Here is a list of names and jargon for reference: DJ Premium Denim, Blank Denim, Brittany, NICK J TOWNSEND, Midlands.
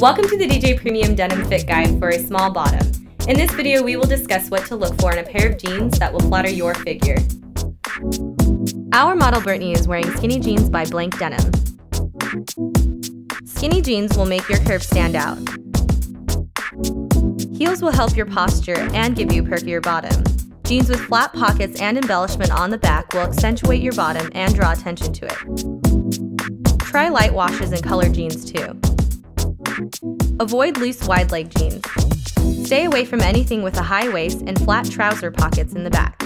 Welcome to the DJ Premium Denim Fit Guide for a small bottom. In this video, we will discuss what to look for in a pair of jeans that will flatter your figure. Our model Brittany is wearing skinny jeans by Blank Denim. Skinny jeans will make your curves stand out. Heels will help your posture and give you a perkier bottom. Jeans with flat pockets and embellishment on the back will accentuate your bottom and draw attention to it. Try light washes and color jeans too. Avoid loose wide leg jeans. Stay away from anything with a high waist and flat trouser pockets in the back.